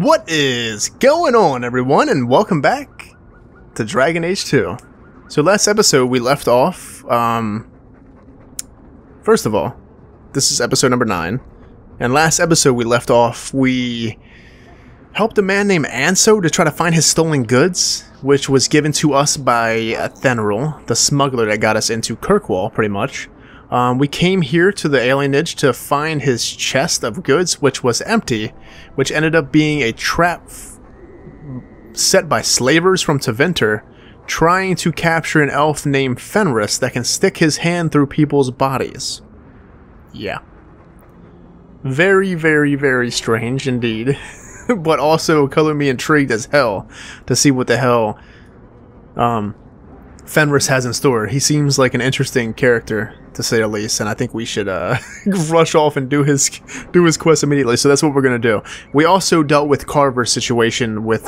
What is going on, everyone, and welcome back to Dragon Age 2. So last episode we left off, first of all, this is episode number 9, and last episode we left off, we helped a man named Anso to try to find his stolen goods, which was given to us by Athenril, the smuggler that got us into Kirkwall, pretty much. We came here to the alienage to find his chest of goods, which was empty, which ended up being a trap set by slavers from Tevinter, trying to capture an elf named Fenris that can stick his hand through people's bodies. Yeah. Very, very, very strange indeed, but also colored me intrigued as hell to see what the hell Fenris has in store. He seems like an interesting character, to say the least, and I think we should rush off and do his quest immediately. So that's what we're gonna do. We also dealt with Carver's situation with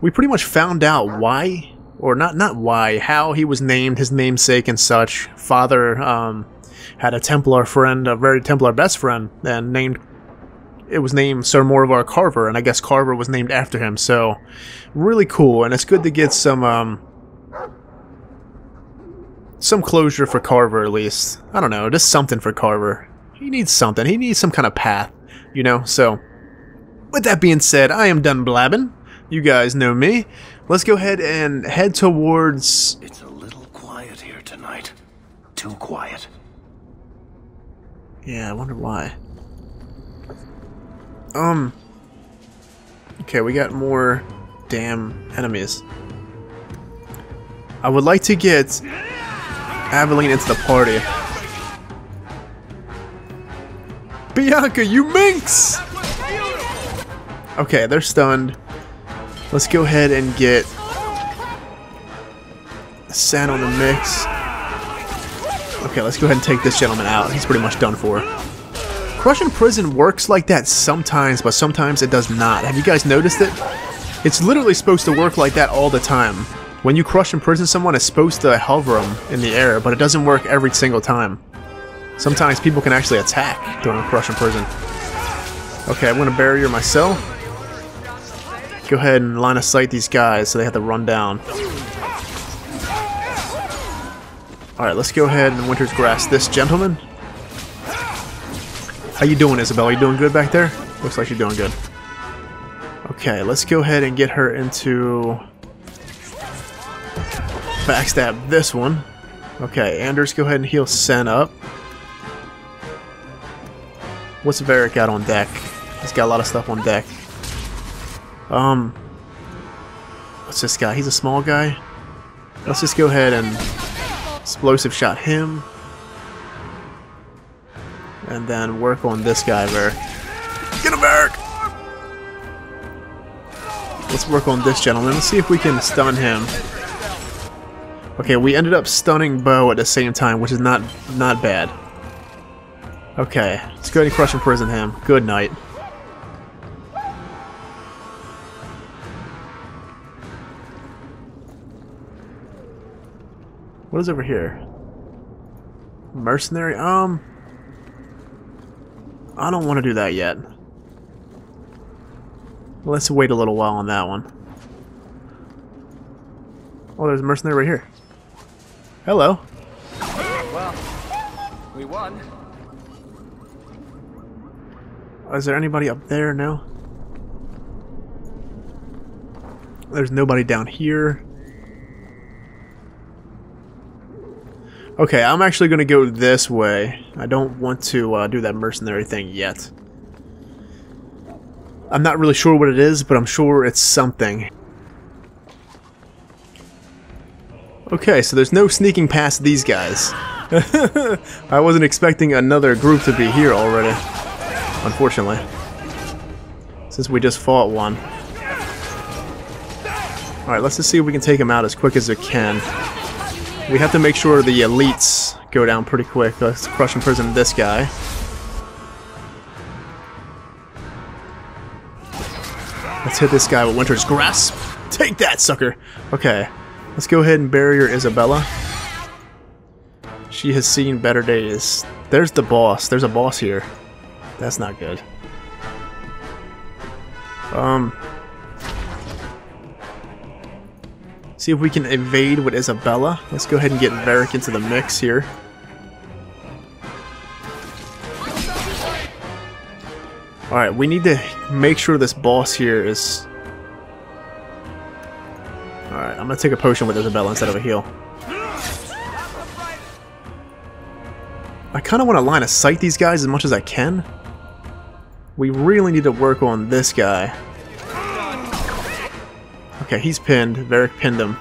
we pretty much found out why, or not why, how he was named, his namesake and such. Father had a Templar friend, a very Templar best friend, and it was named Sir Morvar Carver, and I guess Carver was named after him. So really cool, and it's good to get some closure for Carver, at least. I don't know, just something for Carver. He needs something. He needs some kind of path, you know? So, with that being said, I am done blabbing. You guys know me. Let's go ahead and head towards... It's a little quiet here tonight. Too quiet. Yeah, I wonder why. Okay, we got more damn enemies. I would like to get Aveline into the party. Bianca, you minx! Okay, they're stunned. Let's go ahead and get San on the mix. Okay, let's go ahead and take this gentleman out. He's pretty much done for. Russian prison works like that sometimes, but sometimes it does not. Have you guys noticed it? It's literally supposed to work like that all the time. When you crush and imprison someone, it's supposed to hover them in the air, but it doesn't work every single time. Sometimes people can actually attack during crush and imprison. Okay, I'm going to barrier myself. Go ahead and line of sight these guys so they have to run down. Alright, let's go ahead and Winter's Grass this gentleman. How you doing, Isabela? You doing good back there? Looks like you're doing good. Okay, let's go ahead and get her into... backstab this one. Okay, Anders, go ahead and heal Sen up. What's Varric got on deck? He's got a lot of stuff on deck. What's this guy? He's a small guy. Let's just go ahead and explosive shot him. And then work on this guy, Varric. Get him, Varric! Let's work on this gentleman. Let's see if we can stun him. Okay, we ended up stunning Bo at the same time, which is not bad. Okay, let's go ahead and crush and imprison him. Good night. What is over here? Mercenary? I don't want to do that yet. Let's wait a little while on that one. Oh, there's a mercenary right here. Hello. Well, we won. Is there anybody up there? No. There's nobody down here. Okay, I'm actually going to go this way. I don't want to do that mercenary thing yet. I'm not really sure what it is, but I'm sure it's something. Okay, so there's no sneaking past these guys. I wasn't expecting another group to be here already, unfortunately, since we just fought one. Alright, let's just see if we can take them out as quick as we can. We have to make sure the elites go down pretty quick. Let's crush and imprison this guy. Let's hit this guy with Winter's Grasp. Take that, sucker! Okay. Let's go ahead and barrier Isabela. She has seen better days. There's the boss. There's a boss here. That's not good. See if we can evade with Isabela. Let's go ahead and get Varric into the mix here. Alright, we need to make sure this boss here is... Alright, I'm going to take a potion with Isabela instead of a heal. I kind of want to line of sight these guys as much as I can. We really need to work on this guy. Okay, he's pinned. Varric pinned him.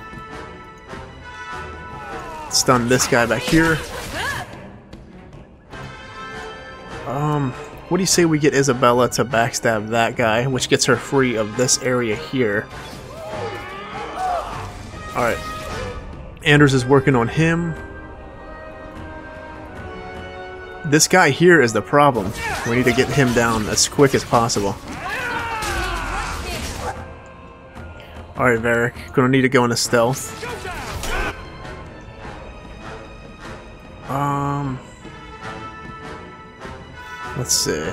Stun this guy back here. What do you say we get Isabela to backstab that guy, which gets her free of this area here. Alright. Anders is working on him. This guy here is the problem. We need to get him down as quick as possible. Alright, Varric. Gonna need to go into stealth. Let's see.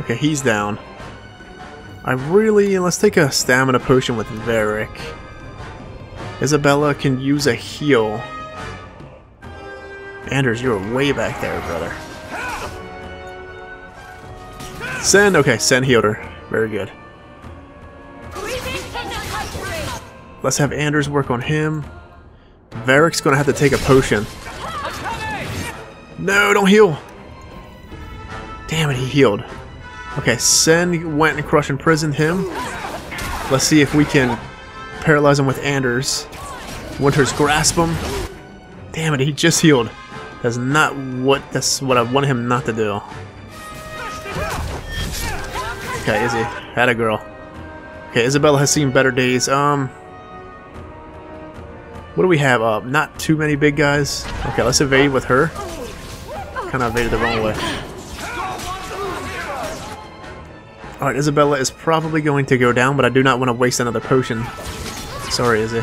Okay, he's down. Let's take a stamina potion with Varric. Isabela can use a heal. Anders, you're way back there, brother. Send, okay, send healed her. Very good. Let's have Anders work on him. Varric's gonna have to take a potion. No, don't heal! Damn it, he healed. Okay, Sen went and crushed and imprisoned him. Let's see if we can paralyze him with Anders. Winters grasp him. Damn it, he just healed. That's what I want him not to do. Okay, Izzy. Atta girl. Okay, Isabela has seen better days. What do we have up? Not too many big guys. Okay, let's evade with her. Kind of evaded the wrong way. Alright, Isabela is probably going to go down, but I do not want to waste another potion. Sorry, Izzy.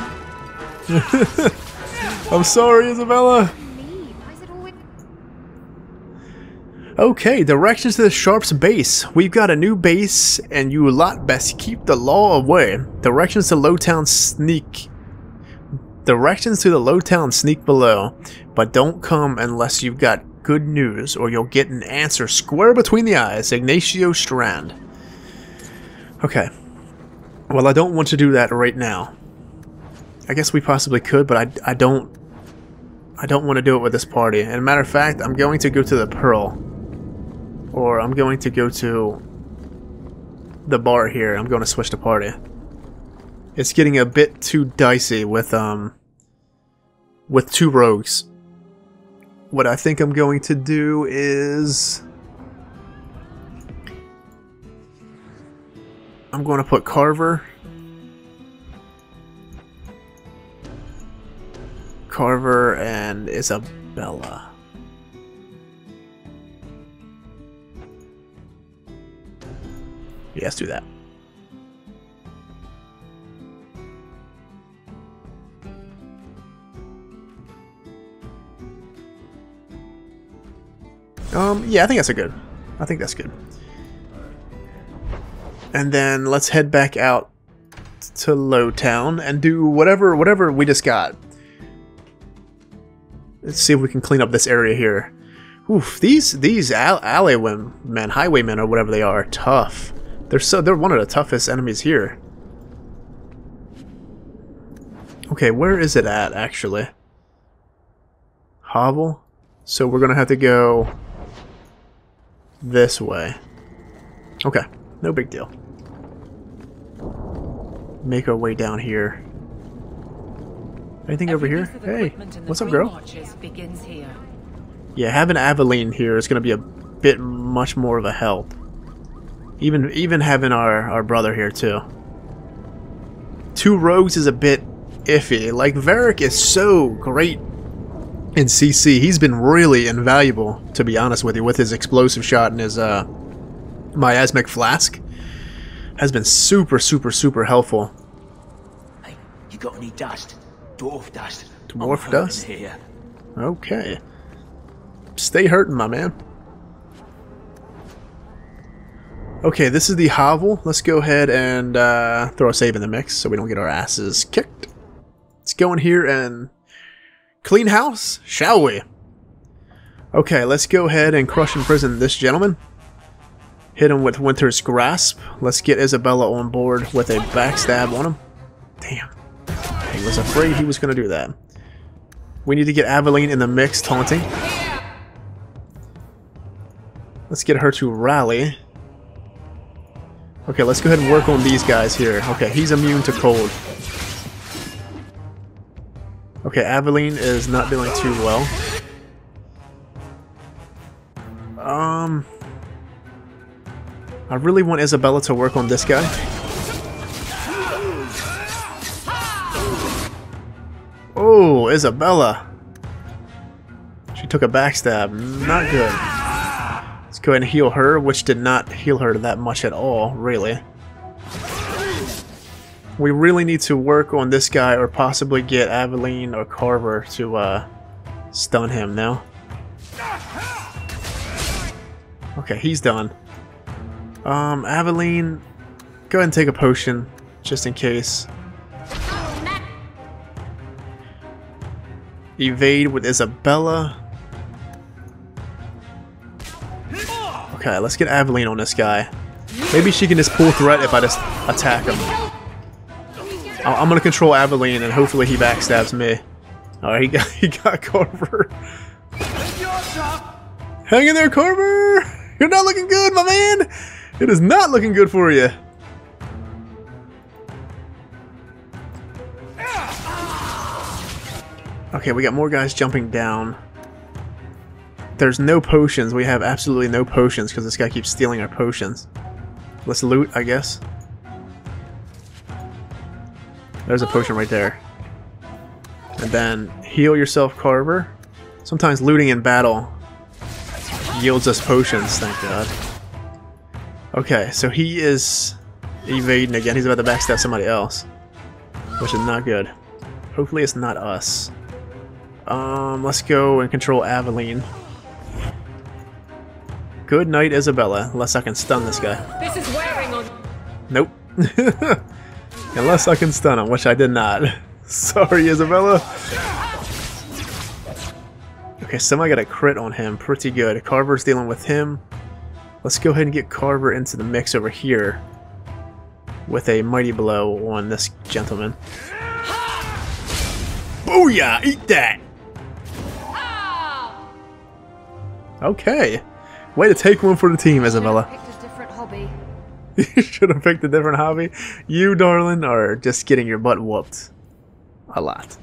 I'm sorry, Isabela! Okay, directions to the Sharp's base. We've got a new base, and you lot best keep the law away. Directions to Lowtown sneak. Directions to the Lowtown sneak below, but don't come unless you've got good news or you'll get an answer square between the eyes. Ignacio Strand. Okay. Well, I don't want to do that right now. I guess we possibly could, but I don't want to do it with this party. And matter of fact, I'm going to go to the Pearl. Or I'm going to go to the bar here. I'm going to switch the party. It's getting a bit too dicey with two rogues. What I think I'm going to do is I'm going to put Carver and Isabela. Yeah, let's do that. Yeah, I think that's good. And then let's head back out to Lowtown and do whatever we just got. Let's see if we can clean up this area here. Oof, these highwaymen or whatever they are, are tough. They're one of the toughest enemies here. Okay, where is it at actually? Hovel? So we're gonna have to go this way. Okay, no big deal. Make our way down here. Anything over here? Hey, what's up, girl? Yeah, having Aveline here is going to be a bit much more of a help. Even having our brother here too. Two rogues is a bit iffy. Like, Varric is so great in CC. He's been really invaluable, to be honest with you, with his explosive shot and his miasmic flask. Has been super helpful. Hey, you got any dust? Dwarf dust. Dwarf dust? Here. Okay. Stay hurting, my man. Okay, this is the hovel. Let's go ahead and throw a save in the mix so we don't get our asses kicked. Let's go in here and clean house, shall we? Okay, let's go ahead and crush and imprison this gentleman. Hit him with Winter's Grasp. Let's get Isabela on board with a backstab on him. Damn. I was afraid he was going to do that. We need to get Aveline in the mix, taunting. Let's get her to rally. Okay, let's go ahead and work on these guys here. Okay, he's immune to cold. Okay, Aveline is not doing too well. I really want Isabela to work on this guy. Oh, Isabela. She took a backstab. Not good. Let's go ahead and heal her, which did not heal her that much at all, really. We really need to work on this guy or possibly get Aveline or Carver to stun him now. Okay, he's done. Aveline, go ahead and take a potion, just in case. Evade with Isabela. Okay, let's get Aveline on this guy. Maybe she can just pull threat if I just attack him. I'm gonna control Aveline and hopefully he backstabs me. Alright, he got Carver. Hang in there, Carver! You're not looking good, my man! It is not looking good for you! Okay, we got more guys jumping down. There's no potions. We have absolutely no potions because this guy keeps stealing our potions. Let's loot, I guess. There's a potion right there. And then heal yourself, Carver. Sometimes looting in battle yields us potions, thank God. Okay, so he is evading again. He's about to backstab somebody else, which is not good. Hopefully it's not us. Let's go and control Aveline. Good night, Isabela. Unless I can stun this guy. This is wearing on. Nope. Unless I can stun him, which I did not. Sorry, Isabela. Okay, somebody got a crit on him. Pretty good. Carver's dealing with him. Let's go ahead and get Carver into the mix over here with a mighty blow on this gentleman. Booyah! Eat that! Okay. Way to take one for the team, Isabela. You should have picked a different hobby. You, darling, are just getting your butt whooped. A lot.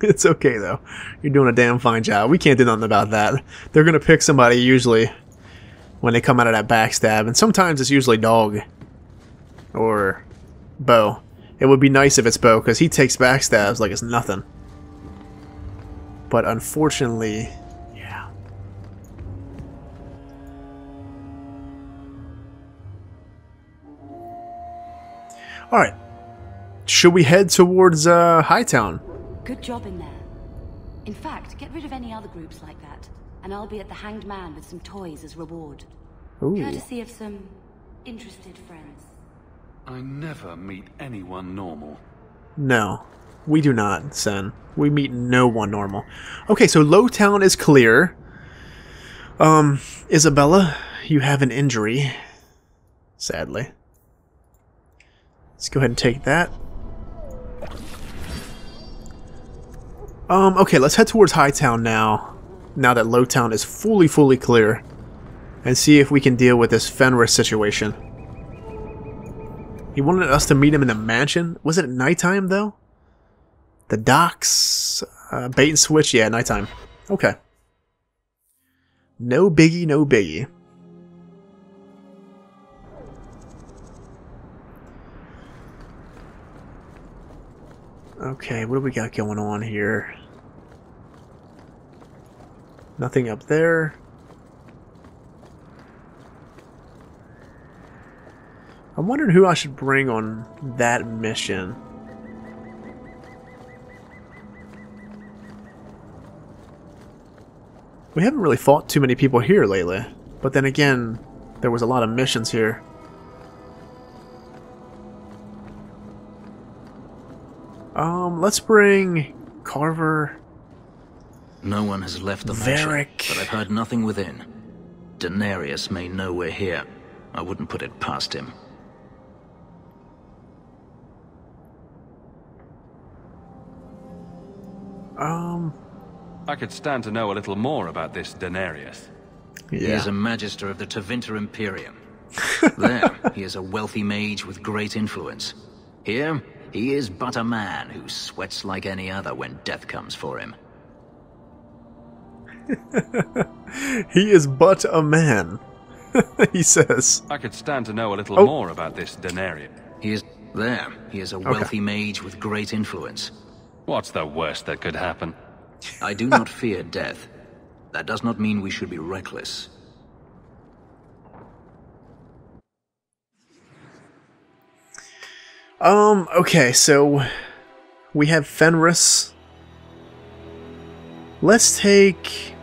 It's okay, though. You're doing a damn fine job. We can't do nothing about that. They're going to pick somebody, usually, when they come out of that backstab. And sometimes it's usually Dog. Or Bo. It would be nice if it's Bo, because he takes backstabs like it's nothing. But unfortunately, yeah. Alright. Should we head towards Hightown? Good job in there. In fact, get rid of any other groups like that, and I'll be at the Hanged Man with some toys as reward. Ooh. Courtesy of some interested friends. I never meet anyone normal. No, we do not, Sen. We meet no one normal. Okay, so Lowtown is clear. Isabela, you have an injury. Sadly. Let's go ahead and take that. Okay, let's head towards Hightown now. Now that Lowtown is fully clear. And see if we can deal with this Fenris situation. He wanted us to meet him in the mansion. Was it nighttime, though? The docks? Bait and switch? Yeah, nighttime. Okay. No biggie, no biggie. Okay, what do we got going on here? Nothing up there. I'm wondering who I should bring on that mission. We haven't really fought too many people here lately. But then again, there was a lot of missions here. Let's bring Carver. No one has left the mansion, but I've heard nothing within. Danarius may know we're here. I wouldn't put it past him. I could stand to know a little more about this Danarius. Yeah. He is a magister of the Tevinter Imperium. There, he is a wealthy mage with great influence. Here, he is but a man who sweats like any other when death comes for him. He is but a man, he says. I could stand to know a little more about this Danarius. He is a wealthy mage with great influence. What's the worst that could happen? I do not fear death. That does not mean we should be reckless. Okay, so we have Fenris. Let's take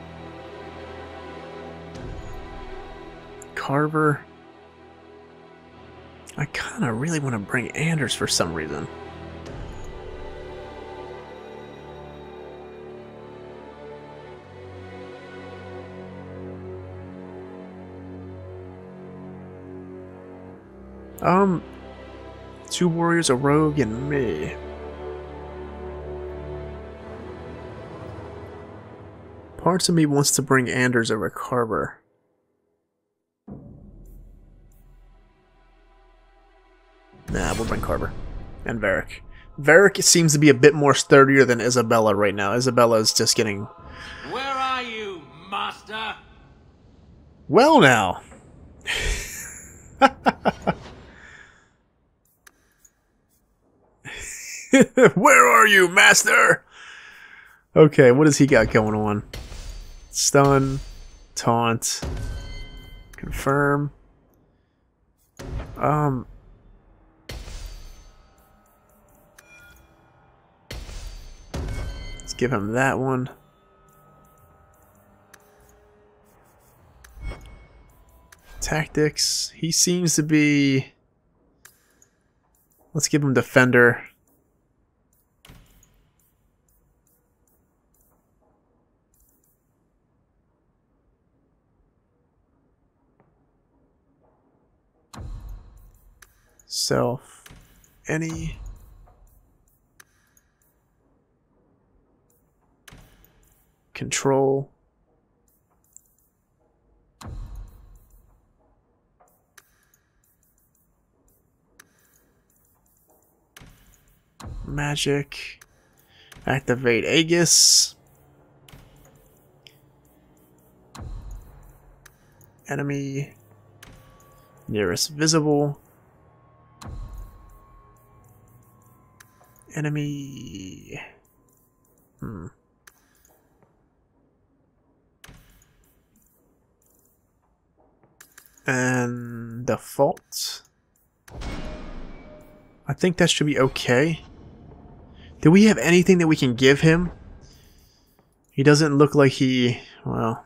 Carver. I kind of really want to bring Anders for some reason. Two warriors, a rogue, and me. Parts of me wants to bring Anders over Carver. Nah, we'll bring Carver. And Varric. Varric seems to be a bit more sturdier than Isabela right now. Isabella's just getting... Where are you, master? Well now. Where are you, master? Okay, what does he got going on? Stun, taunt, confirm. Let's give him that one. Tactics. He seems to be... Let's give him defender. Self, any. Control. Magic. Activate Aegis. Enemy. Nearest visible. Enemy. And default. I think that should be okay. Do we have anything that we can give him? He doesn't look like he... Well.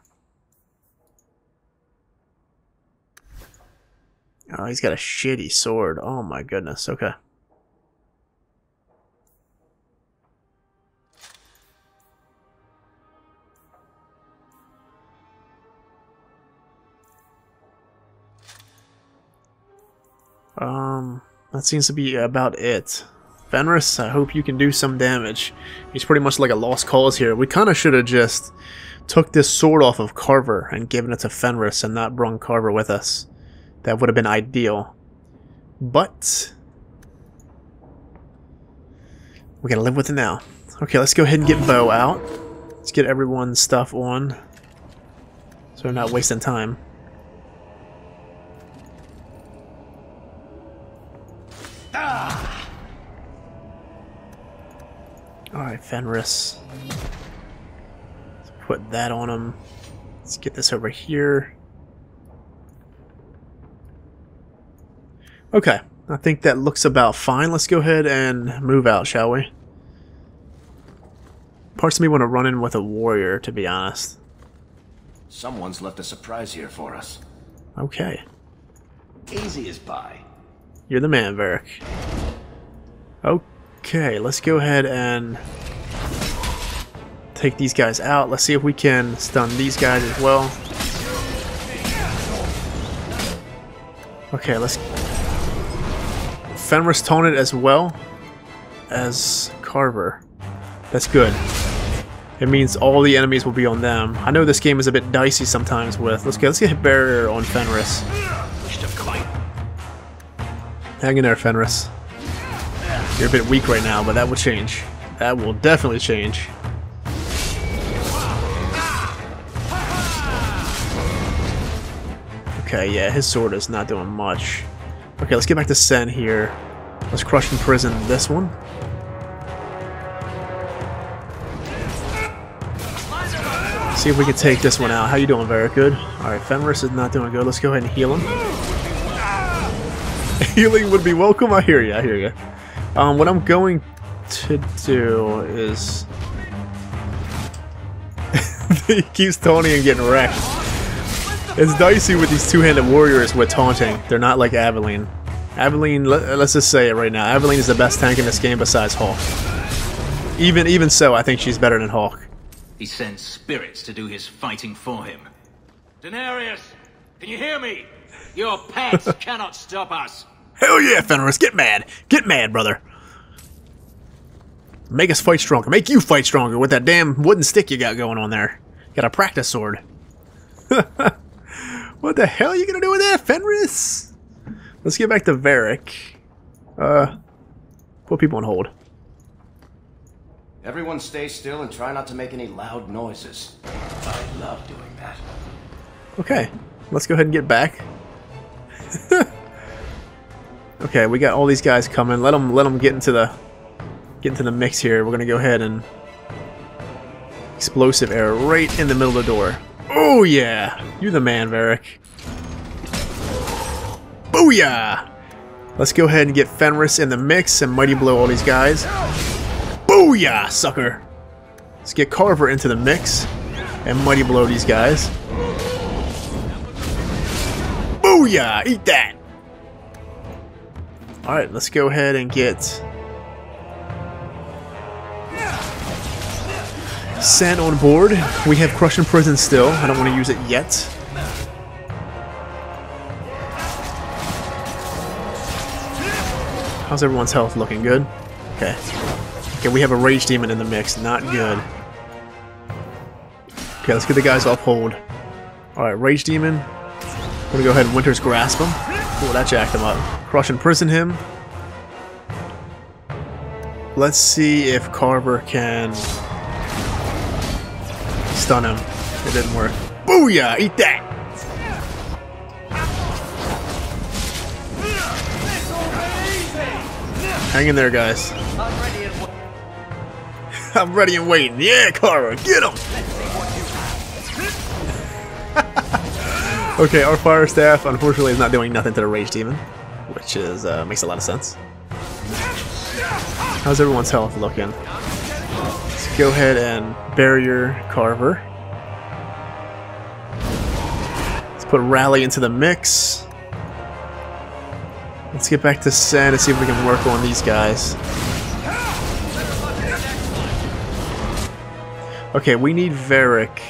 Oh, he's got a shitty sword. Oh my goodness. Okay. That seems to be about it. Fenris, I hope you can do some damage. He's pretty much like a lost cause here. We kind of should have just took this sword off of Carver and given it to Fenris and not brung Carver with us. That would have been ideal. But we gotta live with it now. Okay, let's go ahead and get Bo out. Let's get everyone's stuff on so we're not wasting time. Alright, Fenris. Let's put that on him. Let's get this over here. Okay, I think that looks about fine. Let's go ahead and move out, shall we? Parts of me want to run in with a warrior, to be honest. Someone's left a surprise here for us. Okay. Easy as pie. You're the man, Varric. Okay, let's go ahead and take these guys out. Let's see if we can stun these guys as well. Okay, let's... Fenris taunted as well as Carver. That's good. It means all the enemies will be on them. I know this game is a bit dicey sometimes with... Let's get a barrier on Fenris. Hang in there, Fenris. You're a bit weak right now, but that will change. That will definitely change. Okay, yeah, his sword is not doing much. Okay, let's get back to Sen here. Let's crush and imprison this one. See if we can take this one out. How you doing, Varric? Good? Alright, Fenris is not doing good. Let's go ahead and heal him. Healing would be welcome. I hear you, I hear you. What I'm going to do is... he keeps taunting and getting wrecked. It's dicey with these two-handed warriors with taunting. They're not like Aveline. Aveline, let's just say it right now. Aveline is the best tank in this game besides Hawk. Even so, I think she's better than Hawk. He sends spirits to do his fighting for him. Danarius, can you hear me? Your pets cannot stop us. Hell yeah, Fenris, get mad. Get mad, brother. Make us fight stronger. Make you fight stronger with that damn wooden stick you got going on there. Got a practice sword. What the hell are you gonna do with that, Fenris? Let's get back to Varric. Put people on hold. Everyone stay still and try not to make any loud noises. I love doing that. Okay, let's go ahead and get back. Okay, we got all these guys coming. Let them get into the mix here. We're gonna go ahead and explosive arrow right in the middle of the door. Oh yeah, you're the man, Varric. Booyah! Let's go ahead and get Fenris in the mix and mighty blow all these guys. Booyah, sucker! Let's get Carver into the mix and mighty blow these guys. Booyah, eat that! Alright, let's go ahead and get Sen on board. We have Crush in Prison still. I don't want to use it yet. How's everyone's health looking? Good? Okay. Okay, we have a Rage Demon in the mix. Not good. Okay, let's get the guys off hold. Alright, Rage Demon. I'm gonna go ahead and Winter's Grasp him. Cool, that jacked him up. Crush and Prison him. Let's see if Carver can... stun him. It didn't work. Booyah! Eat that! Hang in there, guys. I'm ready and waiting. Yeah, Carver, get him! Okay, our fire staff unfortunately is not doing nothing to the Rage Demon, which is makes a lot of sense. How's everyone's health looking? Go ahead and barrier Carver. Let's put Rally into the mix. Let's get back to Sen and see if we can work on these guys. Okay, we need Varric.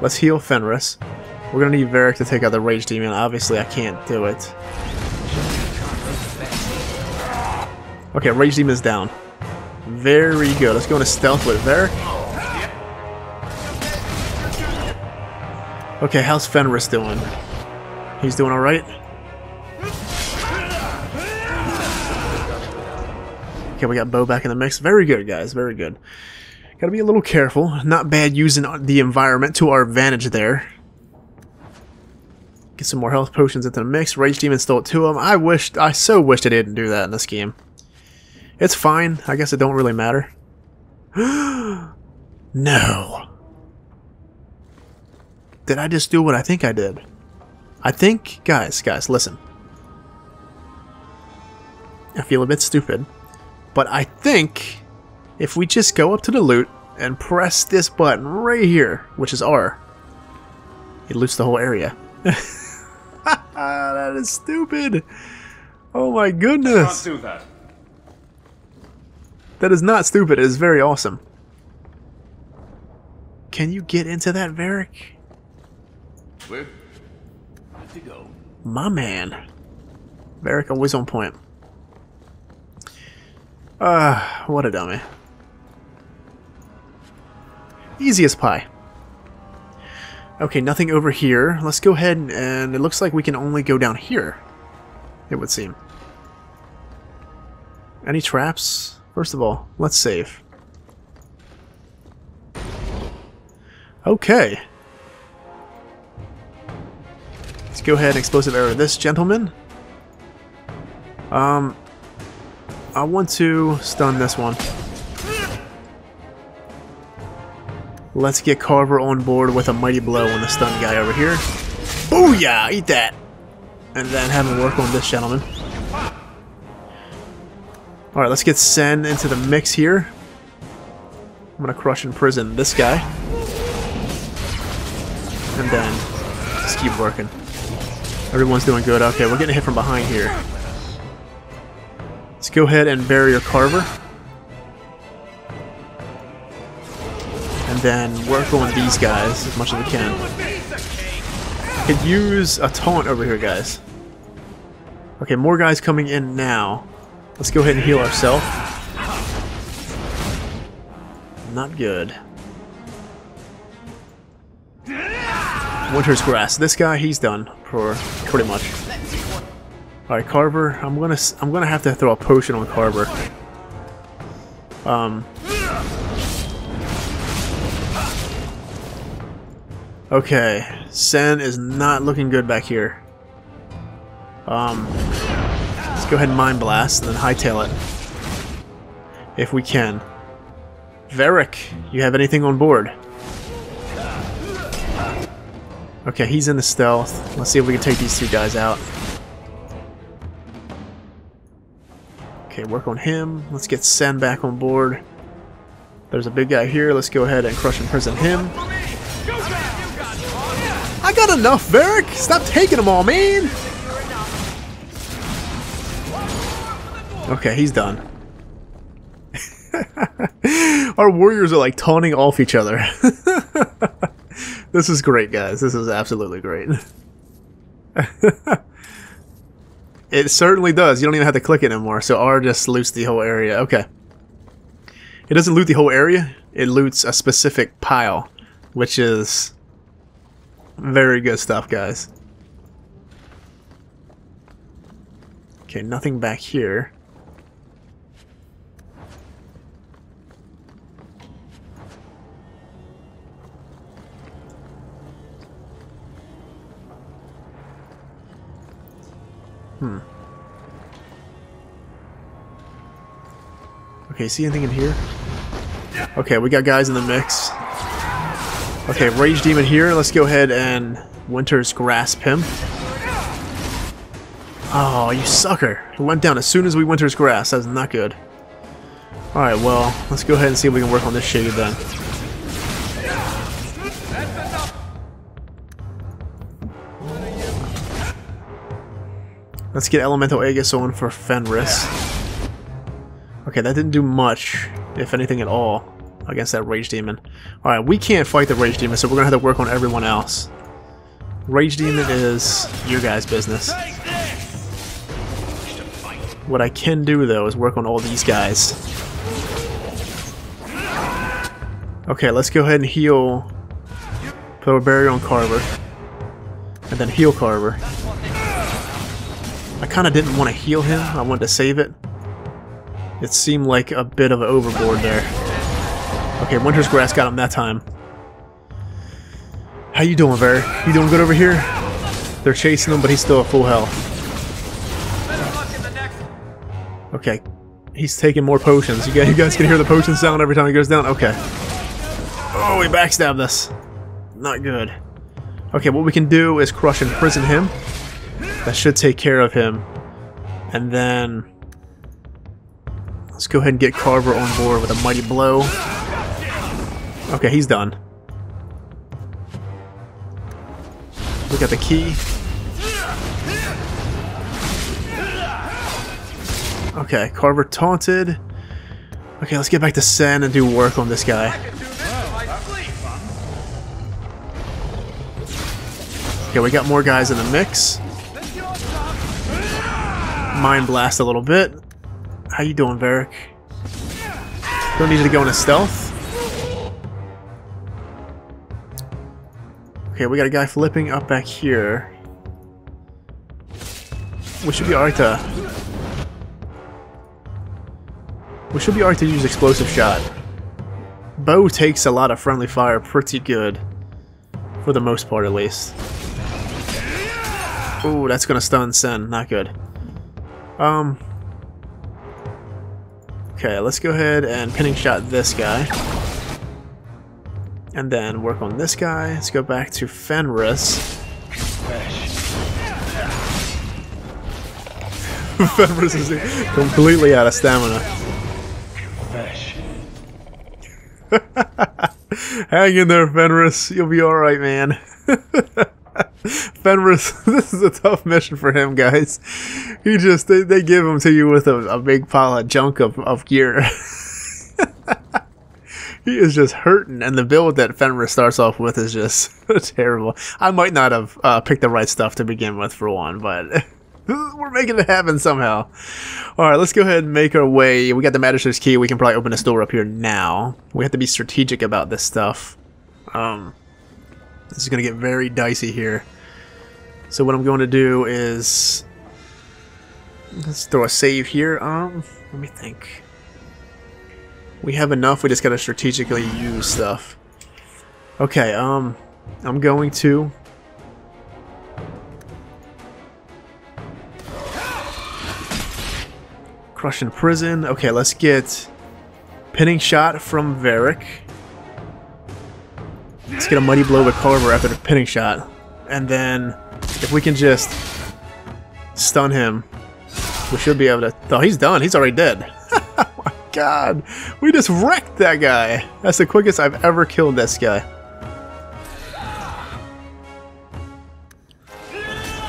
Let's heal Fenris. We're gonna need Varric to take out the Rage Demon. Obviously, I can't do it. Okay, Rage Demon's down. Very good. Let's go into stealth with Varric. Okay, how's Fenris doing? He's doing alright? Okay, we got Bo back in the mix. Very good, guys. Very good. Gotta be a little careful. Not bad using the environment to our advantage there. Get some more health potions into the mix. Rage Demon stole it to him. I so wished I didn't do that in this game. It's fine. I guess it don't really matter. No. Did I just do what I think I did? Guys, listen. I feel a bit stupid, but I think if we just go up to the loot and press this button right here, which is R, it loots the whole area. That That is stupid. Oh my goodness. Let's not do that. That is not stupid. It is very awesome. Can you get into that, Varric? We're good to go. My man. Varric always on point. What a dummy. Easy as pie. Okay, nothing over here. Let's go ahead and it looks like we can only go down here, it would seem. Any traps? First of all, let's save. Okay. Let's go ahead and explosive arrow this gentleman. I want to stun this one. Let's get Carver on board with a mighty blow on the stun guy over here. Booyah! Eat that! And then have him work on this gentleman. Alright, let's get Sen into the mix here. I'm gonna crush and prison this guy. And then just keep working. Everyone's doing good. Okay, we're getting hit from behind here. Let's go ahead and bury your Carver. And then work on these guys as much as we can. I could use a taunt over here, guys. Okay, more guys coming in now. Let's go ahead and heal ourselves. Not good. Winter's Grass. This guy, he's done for pretty much. All right, Carver. I'm gonna have to throw a potion on Carver. Okay, Sen is not looking good back here. Let's go ahead and Mind Blast, and then hightail it. If we can. Varric, you have anything on board? Okay, he's in the stealth. Let's see if we can take these two guys out. Okay, work on him. Let's get Sen back on board. There's a big guy here. Let's go ahead and crush and prison him. I got enough, Varric! Stop taking them all, man! Okay, he's done. Our warriors are like taunting off each other. This is great, guys. This is absolutely great. It certainly does. You don't even have to click it anymore. So R just loots the whole area. Okay. It doesn't loot the whole area. It loots a specific pile, which is... very good stuff, guys. Okay, nothing back here. Okay, see anything in here? Okay, we got guys in the mix. Okay, Rage Demon here. Let's go ahead and Winter's Grasp him. Oh, you sucker. He went down as soon as we Winter's Grasp. That's not good. Alright, well, let's go ahead and see if we can work on this shade then. Let's get Elemental Aegis on for Fenris. Okay, that didn't do much, if anything at all, against that Rage Demon. Alright, we can't fight the Rage Demon, so we're gonna have to work on everyone else. Rage Demon is your guys' business. What I can do, though, is work on all these guys. Okay, let's go ahead and heal. Put a barrier on Carver. And then heal Carver. I kinda didn't want to heal him, I wanted to save it. It seemed like a bit of an overboard there. Okay, Winter's Grass got him that time. How you doing, Varric? You doing good over here? They're chasing him, but he's still at full health. Okay, he's taking more potions. You guys can hear the potion sound every time he goes down? Okay. Oh, he backstabbed us. Not good. Okay, what we can do is crush and imprison him. That should take care of him. And then... let's go ahead and get Carver on board with a mighty blow. Okay, he's done. We got the key. Okay, Carver taunted. Okay, let's get back to Sen and do work on this guy. Okay, we got more guys in the mix. Mind blast a little bit. How you doing, Varric? Don't need you to go into stealth. Okay, we got a guy flipping up back here. We should be alright to... we should be alright to use explosive shot. Bow takes a lot of friendly fire pretty good. For the most part, at least. Ooh, that's gonna stun Sen. Not good. Okay, let's go ahead and pinning shot this guy. And then work on this guy. Let's go back to Fenris. Fenris is completely out of stamina. Hang in there, Fenris. You'll be alright, man. Fenris, this is a tough mission for him, guys. He just, they give him to you with a big pile of junk of gear. He is just hurting, and the build that Fenris starts off with is just terrible. I might not have picked the right stuff to begin with, for one, but we're making it happen somehow. Alright, let's go ahead and make our way. We got the Magister's Key. We can probably open this door up here now. We have to be strategic about this stuff. This is going to get very dicey here. So what I'm going to do is... let's throw a save here. Let me think. We have enough, we just gotta strategically use stuff. Okay, I'm going to... crush in prison. Okay, let's get... pinning shot from Varric. Let's get a muddy blow with Carver after the pinning shot. And then, if we can just... stun him, we should be able to... oh, he's done, he's already dead. God, we just wrecked that guy. That's the quickest I've ever killed this guy.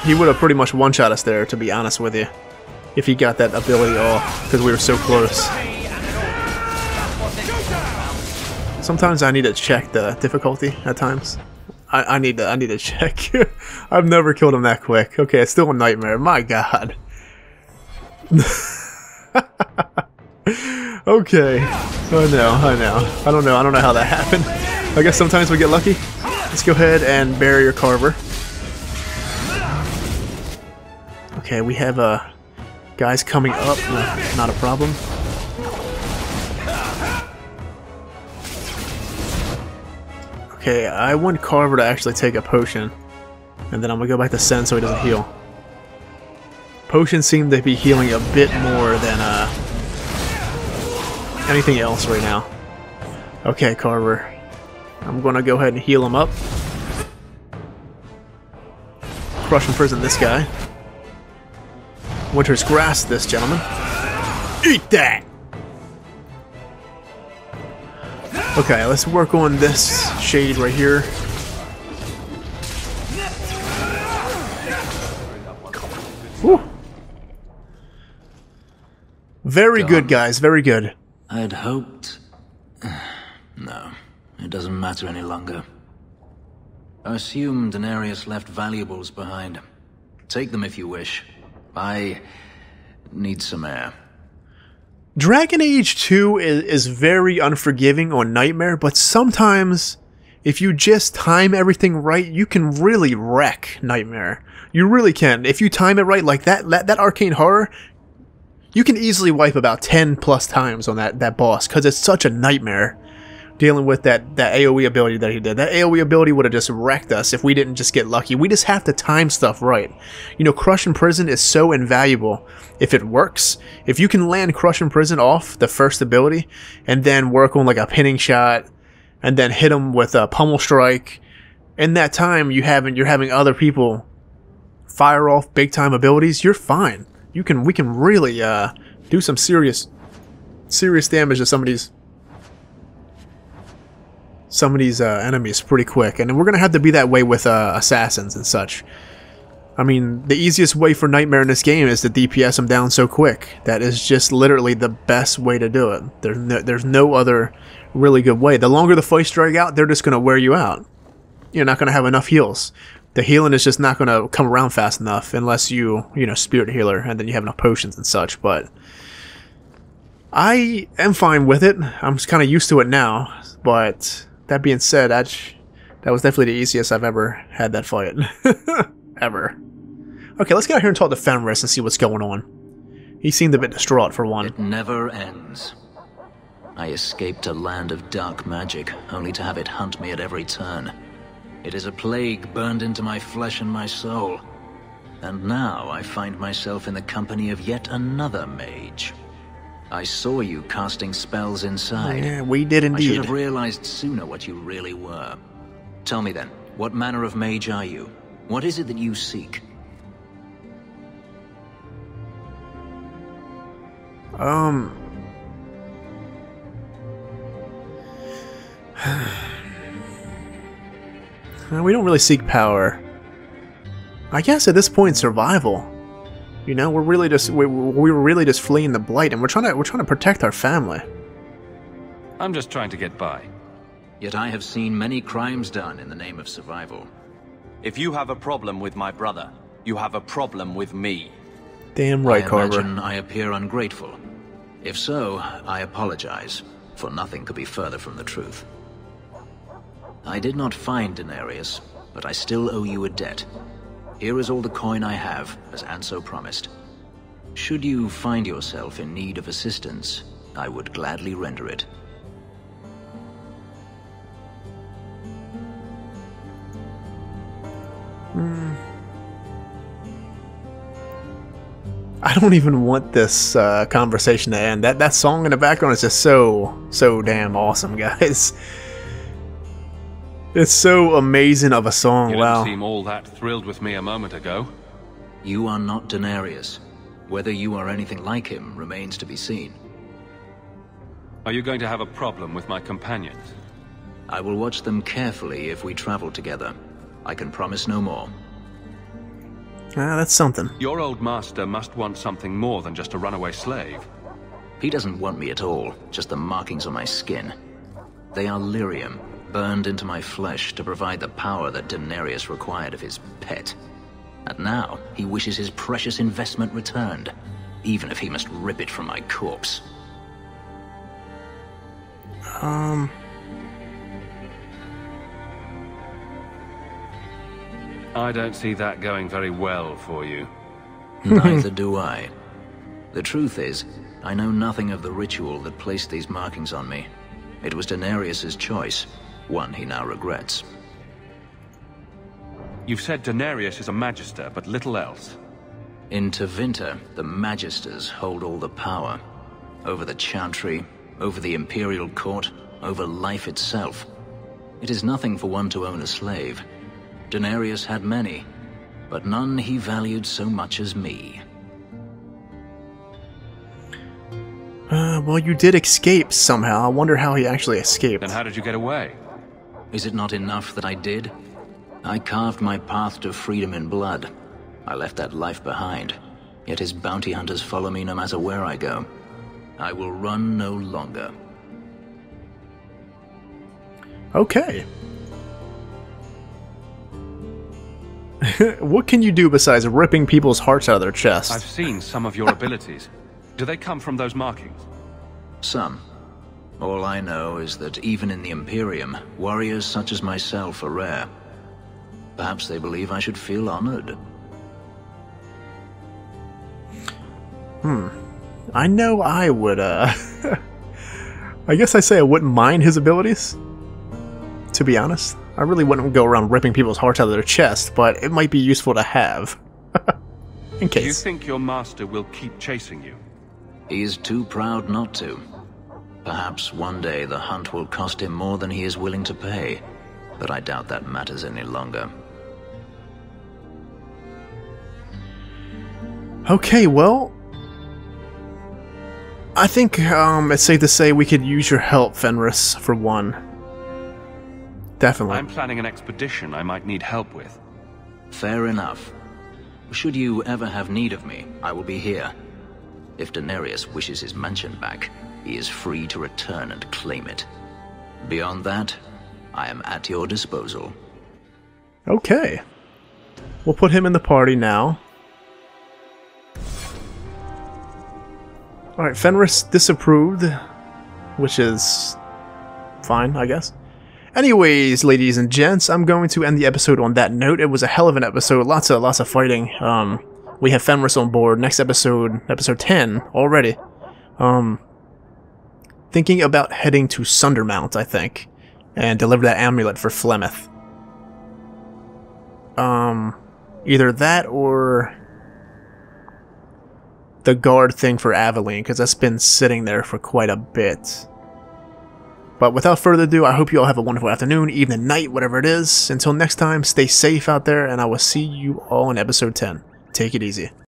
He would have pretty much one-shot us there, to be honest with you, if he got that ability off, because we were so close. Sometimes I need to check the difficulty at times. I need to check. I've never killed him that quick. Okay, it's still a nightmare. My God. Okay. Oh no, I know. I don't know how that happened. I guess sometimes we get lucky. Let's go ahead and bury your Carver. Okay, we have guys coming up. Not a problem. Okay, I want Carver to actually take a potion. And then I'm gonna go back to Sen so he doesn't heal. Potions seem to be healing a bit more than anything else right now. Okay, Carver. I'm gonna go ahead and heal him up. Crush and prison this guy. Winter's Grasp this gentleman. Eat that! Okay, let's work on this shade right here. Woo. Very good, guys. Very good. I had hoped... no, it doesn't matter any longer. I assume Danarius left valuables behind. Take them if you wish. I need some air. Dragon Age 2 is very unforgiving on Nightmare, but sometimes, if you just time everything right, you can really wreck Nightmare. You really can. If you time it right, like that Arcane Horror... you can easily wipe about 10 plus times on that boss, because it's such a nightmare dealing with that AoE ability that he did. That AoE ability would have just wrecked us if we didn't just get lucky. We just have to time stuff right. You know, Crush in Prison is so invaluable if it works. If you can land Crush in Prison off the first ability, and then work on like a pinning shot, and then hit him with a pummel strike, in that time you're having other people fire off big time abilities, you're fine. We can really do some serious damage to some of these enemies pretty quick, and we're gonna have to be that way with assassins and such. I mean, the easiest way for Nightmare in this game is to DPS him down so quick. That is just literally the best way to do it. There's no other really good way. The longer the fights drag out, they're just going to wear you out. You're not going to have enough heals. The healing is just not going to come around fast enough unless you, Spirit Healer, and then you have enough potions and such, but I am fine with it. I'm just kind of used to it now, but that being said, that was definitely the easiest I've ever had that fight. Ever. Okay, let's get out here and talk to Fenris and see what's going on. He seemed a bit distraught for one. It never ends. I escaped a land of dark magic, only to have it hunt me at every turn. It is a plague burned into my flesh and my soul. And now I find myself in the company of yet another mage. I saw you casting spells inside. Yeah, we did indeed. I should have realized sooner what you really were. Tell me then, what manner of mage are you? What is it that you seek? We don't really seek power. I guess at this point, survival. You know, we're really just we were really just fleeing the blight, and we're trying to protect our family. I'm just trying to get by. Yet I have seen many crimes done in the name of survival. If you have a problem with my brother, you have a problem with me. Damn right, Carver. I imagine I appear ungrateful. If so, I apologize, for nothing could be further from the truth. I did not find Danarius, but I still owe you a debt. Here is all the coin I have, as Anso promised. Should you find yourself in need of assistance, I would gladly render it. I don't even want this conversation to end. That song in the background is just so damn awesome, guys. It's so amazing of a song. You wow. You didn't seem all that thrilled with me a moment ago. You are not Danarius. Whether you are anything like him remains to be seen. Are you going to have a problem with my companions? I will watch them carefully if we travel together. I can promise no more. Ah, that's something. Your old master must want something more than just a runaway slave. He doesn't want me at all, just the markings on my skin. They are lyrium, burned into my flesh to provide the power that Danarius required of his pet. And now, he wishes his precious investment returned, even if he must rip it from my corpse. I don't see that going very well for you. Neither do I. The truth is, I know nothing of the ritual that placed these markings on me. It was Danarius's choice, one he now regrets. You've said Danarius is a magister, but little else. In Tevinter, the magisters hold all the power. Over the Chantry, over the Imperial Court, over life itself. It is nothing for one to own a slave. Danarius had many, but none he valued so much as me. Well, you did escape somehow. I wonder how he actually escaped. Then how did you get away? Is it not enough that I did? I carved my path to freedom in blood. I left that life behind, yet his bounty hunters follow me no matter where I go. I will run no longer. Okay. What can you do besides ripping people's hearts out of their chests? I've seen some of your abilities. Do they come from those markings? Some. All I know is that even in the Imperium, warriors such as myself are rare. Perhaps they believe I should feel honored. I know I would, I guess I say I wouldn't mind his abilities. To be honest. I really wouldn't go around ripping people's hearts out of their chest, but it might be useful to have. In case. Do you think your master will keep chasing you? He is too proud not to. Perhaps one day the hunt will cost him more than he is willing to pay, but I doubt that matters any longer. Okay, well, I think it's safe to say we could use your help, Fenris, for one. Definitely. I'm planning an expedition I might need help with. Fair enough. Should you ever have need of me, I will be here. If Danarius wishes his mansion back, he is free to return and claim it. Beyond that, I am at your disposal. Okay. We'll put him in the party now. Alright, Fenris disapproved, which is fine, I guess. Anyways, ladies and gents, I'm going to end the episode on that note. It was a hell of an episode, lots of fighting. We have Fenris on board. Next episode, episode 10 already. Thinking about heading to Sundermount, I think, and deliver that amulet for Flemeth. Either that or the guard thing for Aveline, because that's been sitting there for quite a bit. But without further ado, I hope you all have a wonderful afternoon, evening, night, whatever it is. Until next time, stay safe out there, and I will see you all in episode 10. Take it easy.